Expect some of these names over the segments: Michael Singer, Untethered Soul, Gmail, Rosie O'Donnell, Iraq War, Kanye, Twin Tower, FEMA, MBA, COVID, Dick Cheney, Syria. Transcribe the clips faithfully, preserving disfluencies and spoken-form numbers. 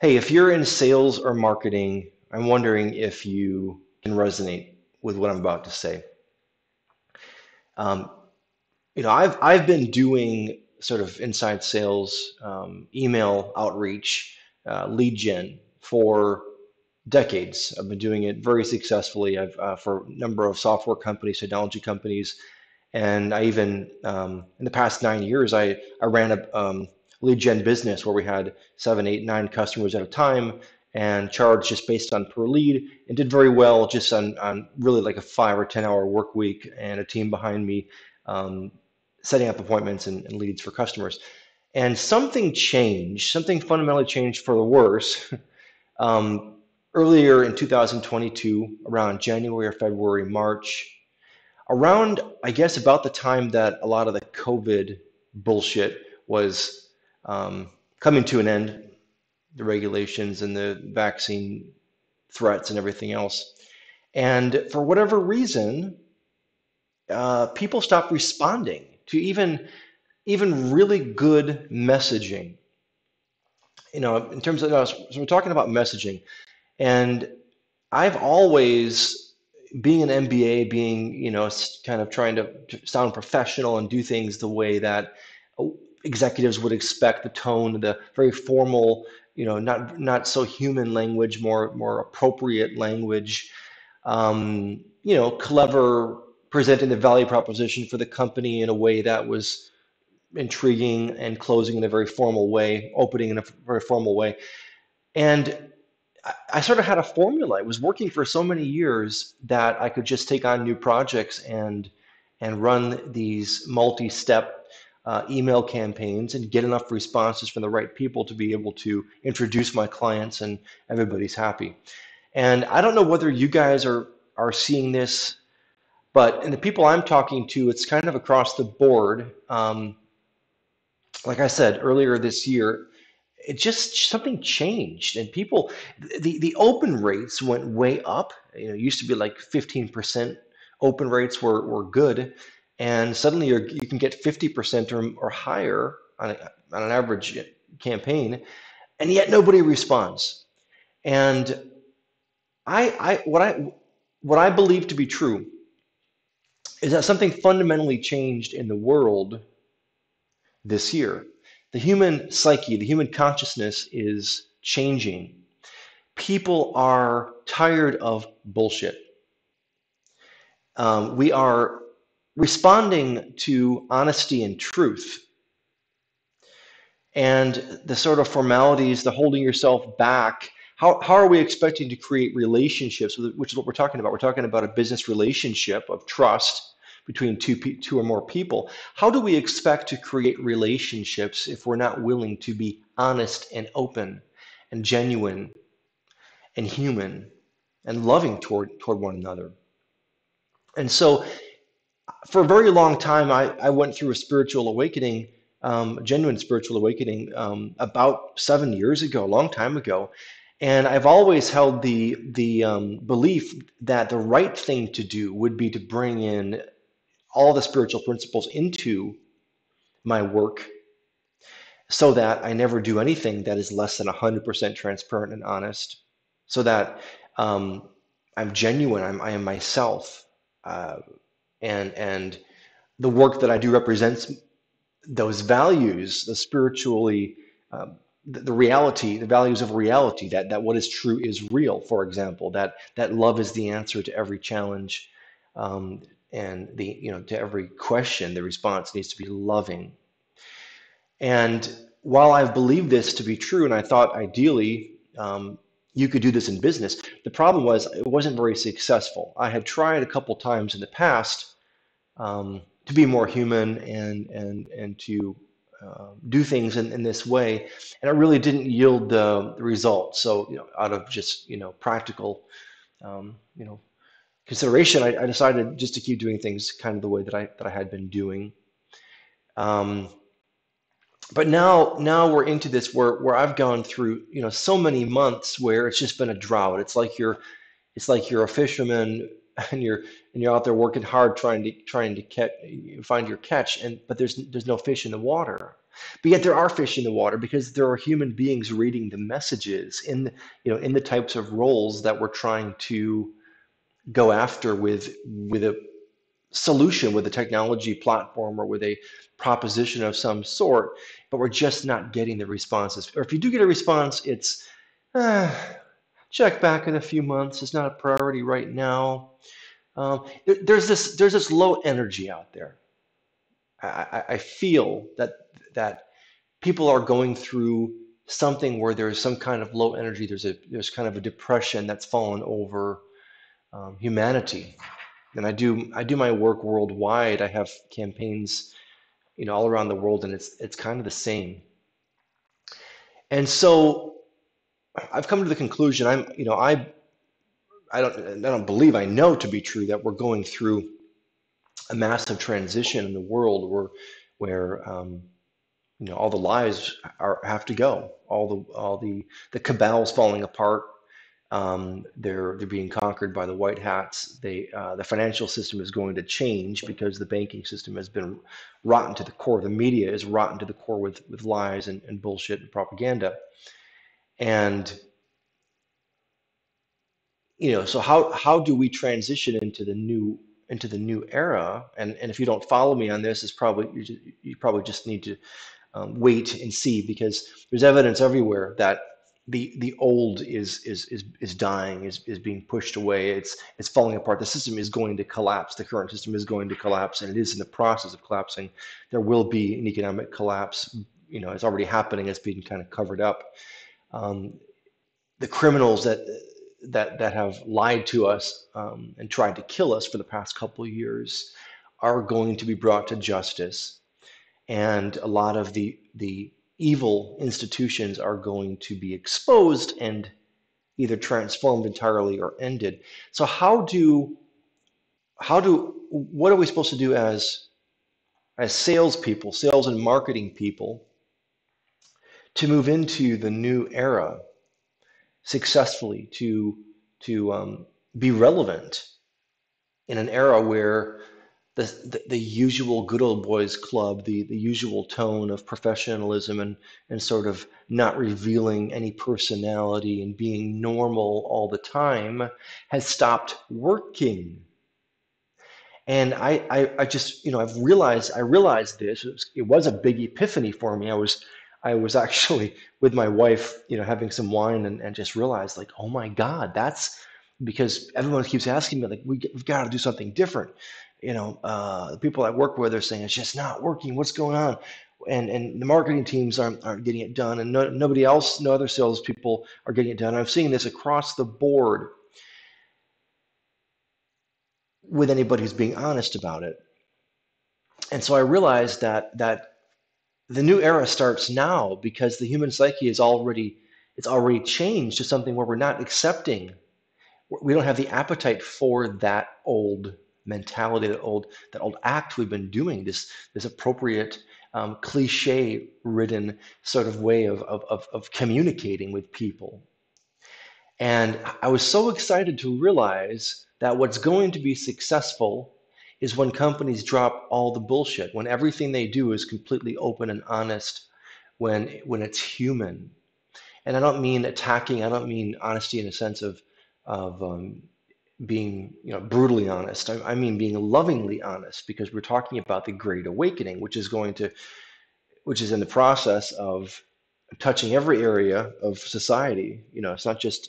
hey, if you're in sales or marketing, I'm wondering if you can resonate with what I'm about to say. Um, you know, I've, I've been doing sort of inside sales, um, email outreach, uh, lead gen for decades. I've been doing it very successfully. I've uh, for a number of software companies, technology companies, and I even um, in the past nine years, I I ran a um, lead gen business where we had seven, eight, nine customers at a time and charged just based on per lead, and did very well just on on really like a five or ten hour work week and a team behind me, um, setting up appointments and, and leads for customers. And something changed. Something fundamentally changed for the worse. um, Earlier in two thousand twenty-two, around January or February, March, around, I guess, about the time that a lot of the COVID bullshit was um, coming to an end, the regulations and the vaccine threats and everything else. And for whatever reason, uh, people stopped responding to even, even really good messaging. You know, in terms of, so we're talking about messaging. And I've always, being an M B A, being, you know, kind of trying to sound professional and do things the way that executives would expect, the tone, the very formal, you know, not not so human language, more more appropriate language, um, you know, clever, presenting the value proposition for the company in a way that was intriguing and closing in a very formal way, opening in a very formal way. And I sort of had a formula. It was working for so many years that I could just take on new projects and and run these multi-step uh, email campaigns and get enough responses from the right people to be able to introduce my clients, and everybody's happy. And I don't know whether you guys are are seeing this, but and the people I'm talking to, it's kind of across the board. Um, like I said earlier this year, it just something changed, and people, the, the open rates went way up. You know, it used to be like fifteen percent open rates were, were good. And suddenly you're, you can get fifty percent or, or higher on, a, on an average campaign, and yet nobody responds. And I, I, what I, what I believe to be true is that something fundamentally changed in the world this year. The human psyche, the human consciousness is changing. People are tired of bullshit. Um, we are responding to honesty and truth. And the sort of formalities, the holding yourself back, how, how are we expecting to create relationships, which is what we're talking about. We're talking about a business relationship of trust between two, two or more people. How do we expect to create relationships if we're not willing to be honest and open and genuine and human and loving toward, toward one another? And so for a very long time, I, I went through a spiritual awakening, um, a genuine spiritual awakening um, about seven years ago, a long time ago. And I've always held the, the um, belief that the right thing to do would be to bring in all the spiritual principles into my work so that I never do anything that is less than one hundred percent transparent and honest, so that um, I'm genuine, I'm, I am myself, uh, and, and the work that I do represents those values, the spiritually, uh, the, the reality, the values of reality, that, that what is true is real, for example, that, that love is the answer to every challenge, um, and the, you know, to every question, the response needs to be loving. And while I've believed this to be true, and I thought ideally um, you could do this in business, the problem was it wasn't very successful. I had tried a couple times in the past um, to be more human and, and, and to uh, do things in, in this way, and it really didn't yield the, the results. So, you know, out of just, you know, practical, um, you know, consideration, I, I decided just to keep doing things kind of the way that I that I had been doing. Um, but now now we're into this where where I've gone through, you know, so many months where it's just been a drought. It's like you're it's like you're a fisherman and you're and you're out there working hard trying to trying to catch, find your catch, and but there's there's no fish in the water. But yet there are fish in the water because there are human beings reading the messages in, the, you know, in the types of roles that we're trying to go after with, with a solution, with a technology platform or with a proposition of some sort, but we're just not getting the responses. Or if you do get a response, it's uh, check back in a few months. It's not a priority right now. Um, there's this there's this low energy out there. I, I feel that that people are going through something where there's some kind of low energy. There's a there's kind of a depression that's fallen over um, humanity. And I do I do my work worldwide. I have campaigns, you know, all around the world, and it's it's kind of the same. And so I've come to the conclusion, I'm you know I I don't I don't believe I know to be true that we're going through a massive transition in the world where where um, you know all the lies are have to go, all the all the the cabals falling apart. Um, they're they're being conquered by the white hats. They uh, the financial system is going to change because the banking system has been rotten to the core. The media is rotten to the core with with lies and, and bullshit and propaganda. And you know, so how how do we transition into the new into the new era? And and if you don't follow me on this, it's probably you, just, you probably just need to um, wait and see, because there's evidence everywhere that the the old is is is is dying, is is being pushed away, it's it's falling apart. The system is going to collapse. The current system is going to collapse, and it is in the process of collapsing. There will be an economic collapse. You know, it's already happening. It's being kind of covered up. Um, the criminals that that that have lied to us um, and tried to kill us for the past couple of years are going to be brought to justice, and a lot of the the evil institutions are going to be exposed and either transformed entirely or ended. So how do, how do, what are we supposed to do as, as salespeople, sales and marketing people, to move into the new era successfully, to to um, be relevant in an era where The, the, the usual good old boys club, the, the usual tone of professionalism and, and sort of not revealing any personality and being normal all the time has stopped working. And I, I, I just, you know, I've realized, I realized this, it was, it was a big epiphany for me. I was, I was actually with my wife, you know, having some wine and, and just realized like, oh my God, that's because everyone keeps asking me like, we, we've got to do something different. You know, uh, the people I work with are saying it's just not working. What's going on? And and the marketing teams aren't aren't getting it done, and no, nobody else, no other salespeople are getting it done. I'm seeing this across the board with anybody who's being honest about it. And so I realized that that the new era starts now, because the human psyche is already it's already changed to something where we're not accepting. We don't have the appetite for that old mentality, that old that old act we've been doing, this this appropriate um, cliche ridden sort of way of, of of of communicating with people. And I was so excited to realize that what's going to be successful is when companies drop all the bullshit, when everything they do is completely open and honest, when when it's human. And I don't mean attacking, I don't mean honesty in a sense of of um, being, you know, brutally honest. I, I mean being lovingly honest, because we're talking about the Great Awakening, which is going to, which is in the process of touching every area of society. You know, it's not just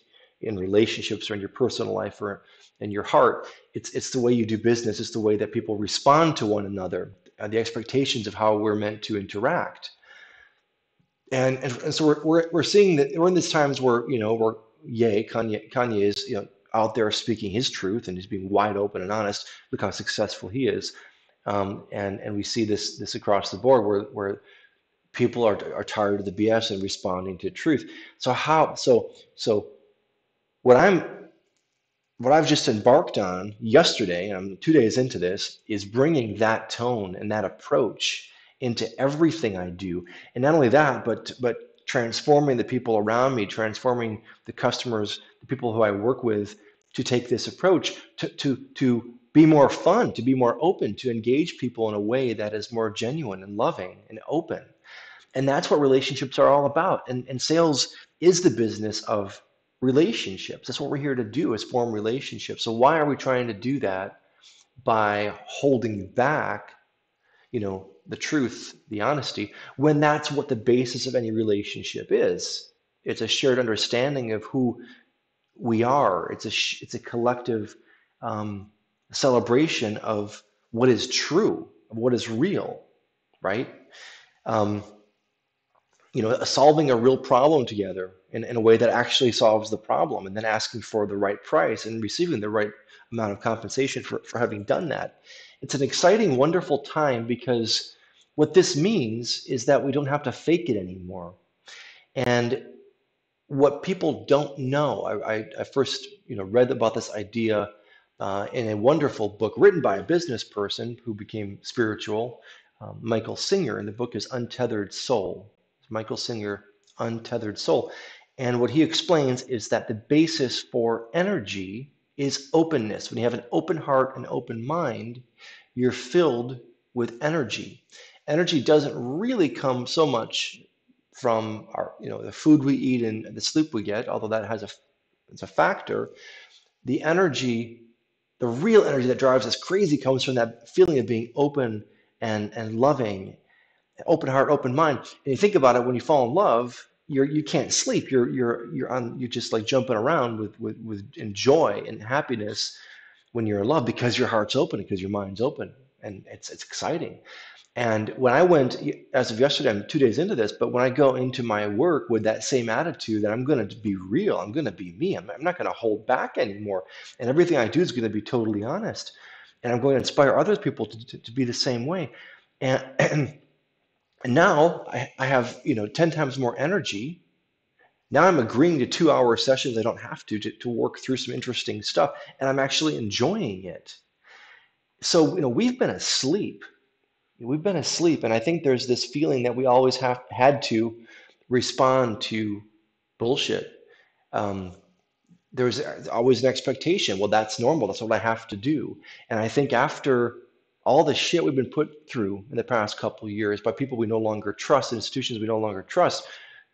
in relationships or in your personal life or in your heart. It's it's the way you do business. It's the way that people respond to one another, and the expectations of how we're meant to interact. And and, and so we're, we're we're seeing that we're in these times where, you know, we're yay Kanye Kanye is, you know, out there speaking his truth, and he's being wide open and honest. Look how successful he is. Um, and, and we see this this across the board where, where people are, are tired of the B S and responding to truth. So how, so, so what I'm, what I've just embarked on yesterday, and I'm two days into this, is bringing that tone and that approach into everything I do. And not only that, but, but transforming the people around me, transforming the customers, the people who I work with, to take this approach, to, to, to be more fun, to be more open, to engage people in a way that is more genuine and loving and open. And that's what relationships are all about. And, and sales is the business of relationships. That's what we're here to do, is form relationships. So why are we trying to do that by holding back, you know, the truth, the honesty, when that's what the basis of any relationship is? It's a shared understanding of who we are. It's a, it's a collective um, celebration of what is true, of what is real, right? Um, you know, solving a real problem together in, in a way that actually solves the problem, and then asking for the right price and receiving the right amount of compensation for, for having done that. It's an exciting, wonderful time, because what this means is that we don't have to fake it anymore. And what people don't know, I, I, I first you know, read about this idea uh, in a wonderful book written by a business person who became spiritual, um, Michael Singer, and the book is Untethered Soul. Michael Singer, Untethered Soul. And what he explains is that the basis for energy is openness. When you have an open heart and open mind, you're filled with energy. Energy doesn't really come so much from our, you know, the food we eat and the sleep we get, although that has a, it's a factor. The energy, the real energy that drives us crazy, comes from that feeling of being open and, and loving. Open heart, open mind. And you think about it, when you fall in love, you're, you can't sleep. You're, you're, you're on, you're just like jumping around with, with, with joy and happiness when you're in love, because your heart's open, because your mind's open, and it's, it's exciting. And when I went, as of yesterday, I'm two days into this, but when I go into my work with that same attitude that I'm going to be real, I'm going to be me, I'm, I'm not going to hold back anymore. And everything I do is going to be totally honest. And I'm going to inspire other people to, to, to be the same way. And, and And now I, I have, you know, ten times more energy. Now I'm agreeing to two hour sessions. I don't have to, to, to work through some interesting stuff, and I'm actually enjoying it. So, you know, we've been asleep. We've been asleep. And I think there's this feeling that we always have had to respond to bullshit. Um, there's always an expectation. Well, that's normal. That's what I have to do. And I think after all the shit we've been put through in the past couple of years by people we no longer trust, institutions we no longer trust,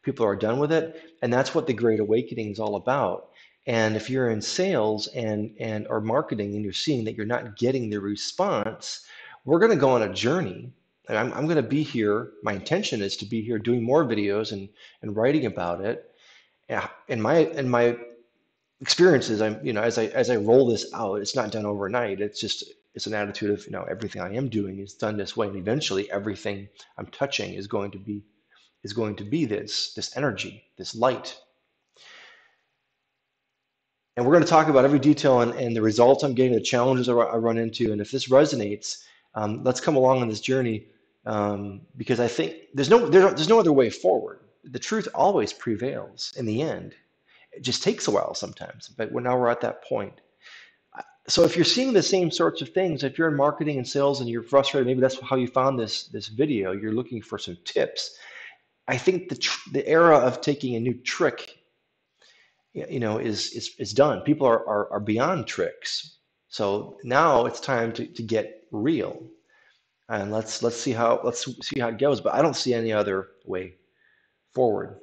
people are done with it. And that's what the Great Awakening is all about. And if you're in sales and, and or marketing, and you're seeing that you're not getting the response, we're going to go on a journey. And I'm, I'm going to be here. My intention is to be here doing more videos and, and writing about it. And my, and my experiences, I'm, you know, as I, as I roll this out, it's not done overnight. It's just, it's an attitude of, you know, everything I am doing is done this way, and eventually everything I'm touching is going to be, is going to be this, this energy, this light. And we're going to talk about every detail and, and the results I'm getting, the challenges I run into, and if this resonates, um, let's come along on this journey, um, because I think there's no, there's no other way forward. The truth always prevails in the end. It just takes a while sometimes, but we're, now we're at that point. So if you're seeing the same sorts of things, if you're in marketing and sales and you're frustrated, maybe that's how you found this, this video, you're looking for some tips. I think the, tr the era of taking a new trick, you know, is, is, is done. People are, are, are beyond tricks. So now it's time to, to get real, and let's, let's see how, let's see how it goes. But I don't see any other way forward.